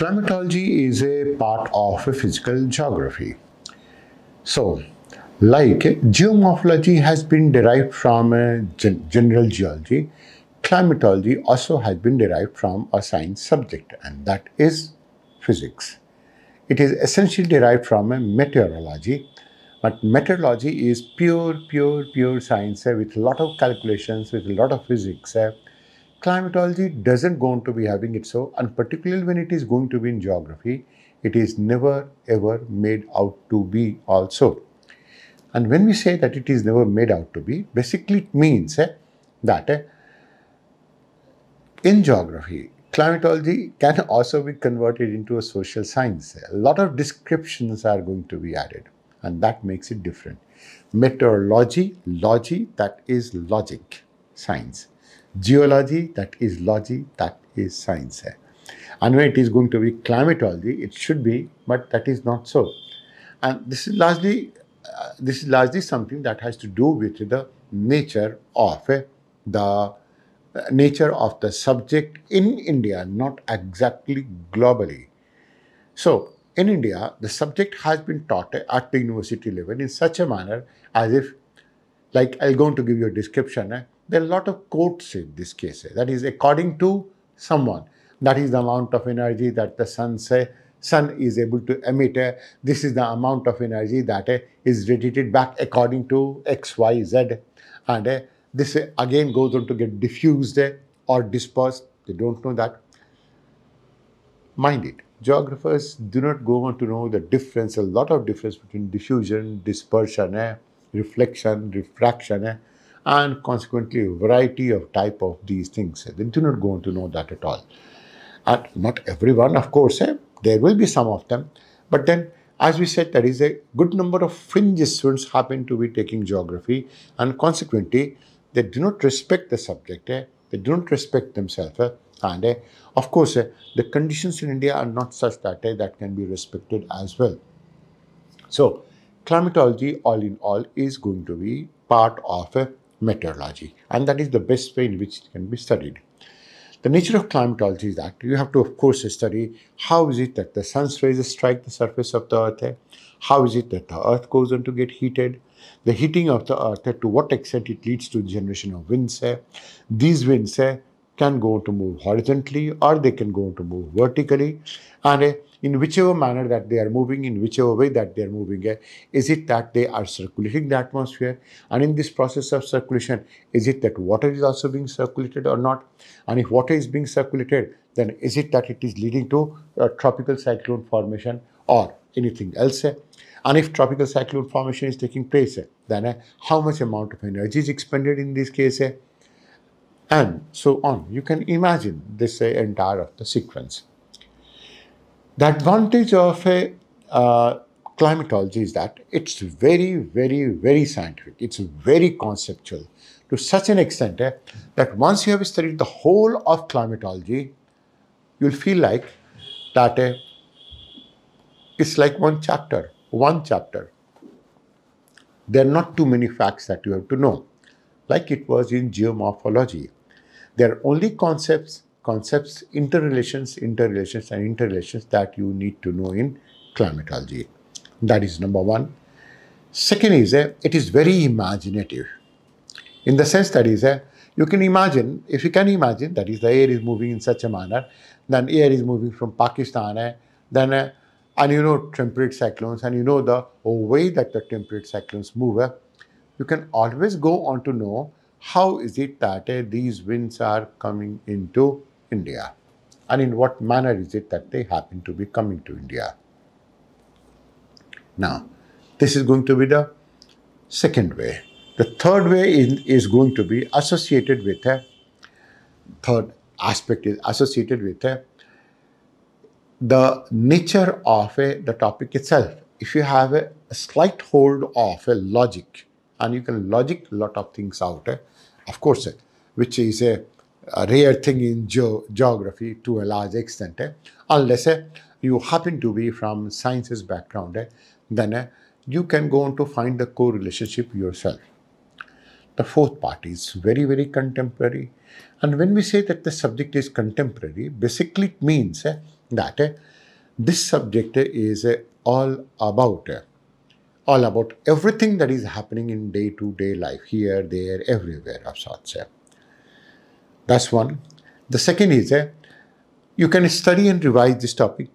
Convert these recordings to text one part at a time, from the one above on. Climatology is a part of physical geography. So, like geomorphology has been derived from general geology, climatology also has been derived from a science subject, and that is physics. It is essentially derived from meteorology, but meteorology is pure science with a lot of calculations, with a lot of physics. Climatology doesn't going to be having it so, and particularly when it is going to be in geography, it is never ever made out to be also. And when we say that it is never made out to be, basically it means that in geography, climatology can also be converted into a social science. A lot of descriptions are going to be added, and that makes it different. Meteorology, logy, that is logic, science. Geology, that is logy, that is science. And when it is going to be climatology, it should be, but that is not so. And this is largely something that has to do with the nature of the subject in India, not exactly globally. So, in India, the subject has been taught at the university level in such a manner as if, like I'm going to give you a description, there are a lot of quotes in this case. That is, according to someone, that is the amount of energy that the sun is able to emit. This is the amount of energy that is radiated back according to X, Y, Z. And this again goes on to get diffused or dispersed. They don't know that. Mind it, geographers do not go on to know the difference, a lot of difference between diffusion, dispersion, reflection, refraction, and consequently a variety of type of these things. They do not go on to know that at all. And not everyone, of course, there will be some of them. But then, as we said, there is a good number of fringe students happen to be taking geography, and consequently, they do not respect the subject, they do not respect themselves, and of course, the conditions in India are not such that that can be respected as well. So, climatology, all in all, is going to be part of meteorology, and that is the best way in which it can be studied. The nature of climatology is that you have to, of course, study how is it that the sun's rays strike the surface of the earth, how is it that the earth goes on to get heated, the heating of the earth, to what extent it leads to generation of winds. These winds can go on to move horizontally or they can go on to move vertically, and in whichever manner that they are moving, in whichever way that they are moving, is it that they are circulating the atmosphere? And in this process of circulation, is it that water is also being circulated or not? And if water is being circulated, then is it that it is leading to tropical cyclone formation or anything else? And if tropical cyclone formation is taking place, then how much amount of energy is expended in this case? And so on. You can imagine this entire of the sequence. The advantage of climatology is that it's very scientific. It's very conceptual to such an extent that once you have studied the whole of climatology, you'll feel like that it's like one chapter. There are not too many facts that you have to know, like it was in geomorphology. There are only concepts, interrelations that you need to know in climatology. That is number one. Second is, it is very imaginative. In the sense that is, you can imagine, if you can imagine, that is the air is moving in such a manner, then air is moving from Pakistan, then, and you know temperate cyclones, and you know the way that the temperate cyclones move, you can always go on to know how is it that these winds are coming into India, and in what manner is it that they happen to be coming to India. Now, this is going to be the second way. The third way is going to be associated with third aspect is associated with the nature of the topic itself. If you have a slight hold of logic, and you can logic a lot of things out, of course, which is a rare thing in geography to a large extent, unless you happen to be from sciences background, then you can go on to find the correlationship yourself. The fourth part is very contemporary, and when we say that the subject is contemporary, basically it means that this subject is all about everything that is happening in day-to-day life, here, there, everywhere of sorts. That's one. The second is you can study and revise this topic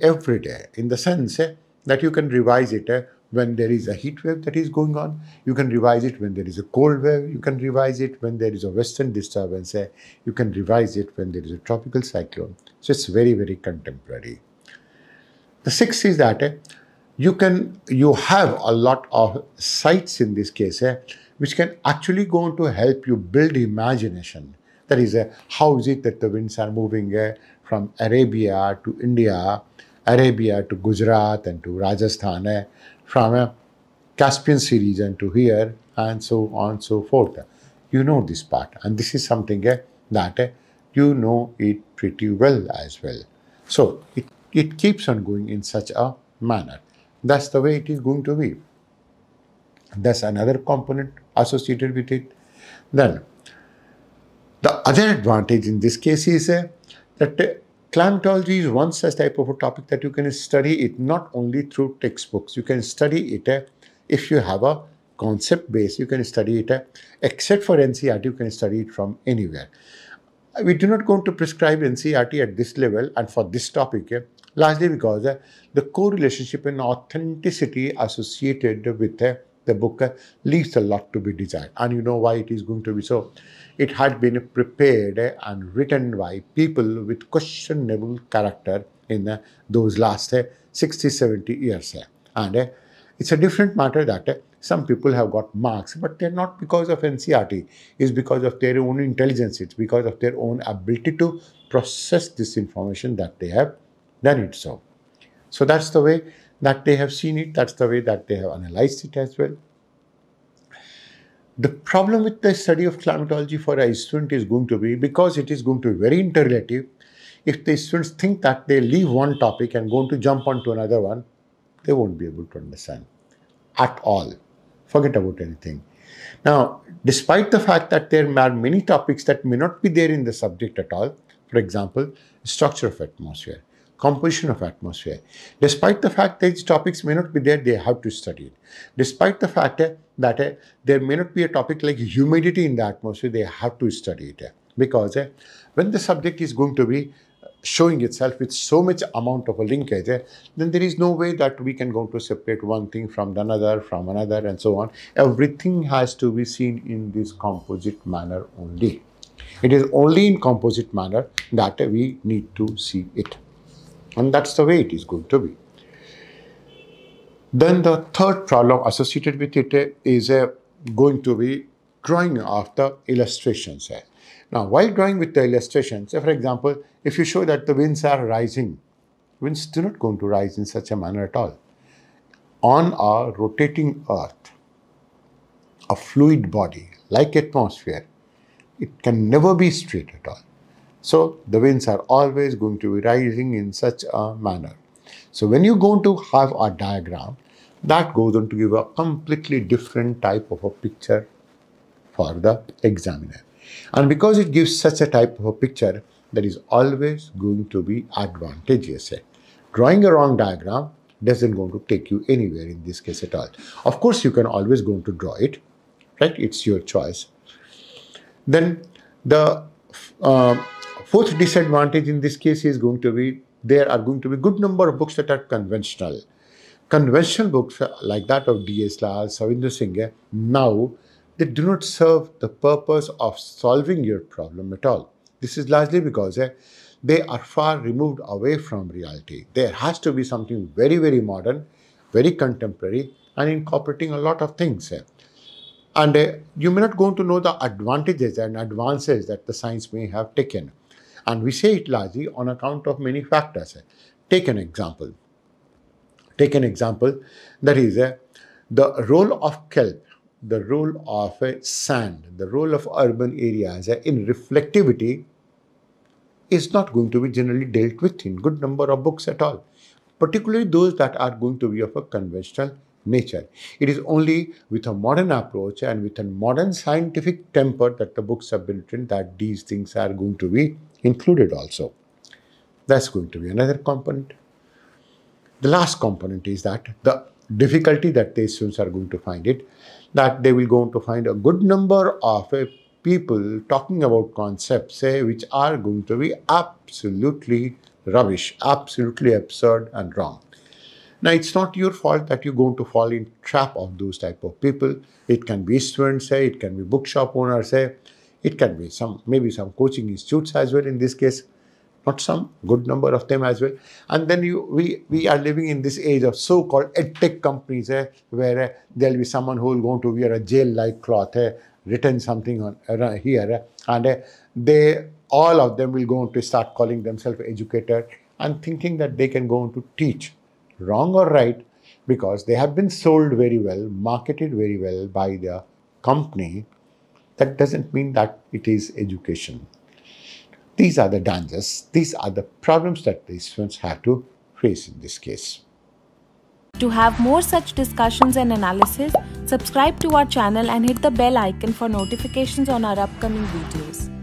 every day, in the sense that you can revise it when there is a heat wave that is going on, you can revise it when there is a cold wave, you can revise it when there is a western disturbance, you can revise it when there is a tropical cyclone. So it's very, very contemporary. The sixth is that you have a lot of sites in this case which can actually go on to help you build imagination. That is, how is it that the winds are moving from Arabia to India, Arabia to Gujarat and to Rajasthan, from Caspian Sea region to here, and so on and so forth. You know this part, and this is something that you know it pretty well as well. So it keeps on going in such a manner. That's the way it is going to be. That's another component associated with it. Then the other advantage in this case is that climatology is one such type of a topic that you can study it not only through textbooks. You can study it if you have a concept base. You can study it, except for NCERT, you can study it from anywhere. We do not going to prescribe NCERT at this level and for this topic, largely because the correlationship and authenticity associated with the book leaves a lot to be desired. And you know why it is going to be so. It had been prepared and written by people with questionable character in those last 60, 70 years. And it's a different matter that some people have got marks, but they're not because of NCERT. It's because of their own intelligence. It's because of their own ability to process this information that they have done it so. So that's the way that they have seen it. That's the way that they have analyzed it as well. The problem with the study of climatology for a student is going to be, because it is going to be very interrelative, if the students think that they leave one topic and going to jump onto another one, they won't be able to understand at all. Forget about anything. Now, despite the fact that there are many topics that may not be there in the subject at all, for example, structure of atmosphere, composition of atmosphere. Despite the fact that these topics may not be there, they have to study it. Despite the fact that there may not be a topic like humidity in the atmosphere, they have to study it. Because when the subject is going to be showing itself with so much amount of a linkage, then there is no way that we can go to separate one thing from another, and so on. Everything has to be seen in this composite manner only. It is only in composite manner that we need to see it. And that's the way it is going to be. Then the third problem associated with it is going to be drawing of the illustrations. Now, while drawing with the illustrations, for example, if you show that the winds are rising, winds do not going to rise in such a manner at all. On a rotating earth, a fluid body like atmosphere, it can never be straight at all. So the winds are always going to be rising in such a manner. So when you're going to have a diagram, that goes on to give a completely different type of a picture for the examiner. And because it gives such a type of a picture, that is always going to be advantageous. Drawing a wrong diagram doesn't going to take you anywhere in this case at all. Of course, you can always go to draw it, right? It's your choice. Then the fourth disadvantage in this case is going to be, there are going to be good number of books that are conventional. Conventional books like that of D.S. Lal, Savinder Singh, now they do not serve the purpose of solving your problem at all. This is largely because they are far removed away from reality. There has to be something very, very modern, very contemporary, and incorporating a lot of things. And you may not going to know the advantages and advances that the science may have taken. And we say it largely on account of many factors. Take an example. That is the role of kelp, the role of sand, the role of urban areas in reflectivity is not going to be generally dealt with in good number of books at all, particularly those that are going to be of a conventional nature. It is only with a modern approach and with a modern scientific temper that the books have been written that these things are going to be included also. That's going to be another component. The last component is that the difficulty that the students are going to find it, that they will go to find a good number of people talking about concepts which are going to be absolutely rubbish, absolutely absurd and wrong. Now, it's not your fault that you're going to fall in trap of those type of people. It can be students, it can be bookshop owners, it can be maybe some coaching institutes as well in this case. Not some, good number of them as well. And then we are living in this age of so-called edtech companies where there'll be someone who will want to wear a jail-like cloth, written something on here, and all of them will go on to start calling themselves educator and thinking that they can go on to teach. Wrong or right, because they have been sold very well, marketed very well by the company. That doesn't mean that it is education. These are the dangers, these are the problems that the students have to face in this case. To have more such discussions and analysis, subscribe to our channel and hit the bell icon for notifications on our upcoming videos.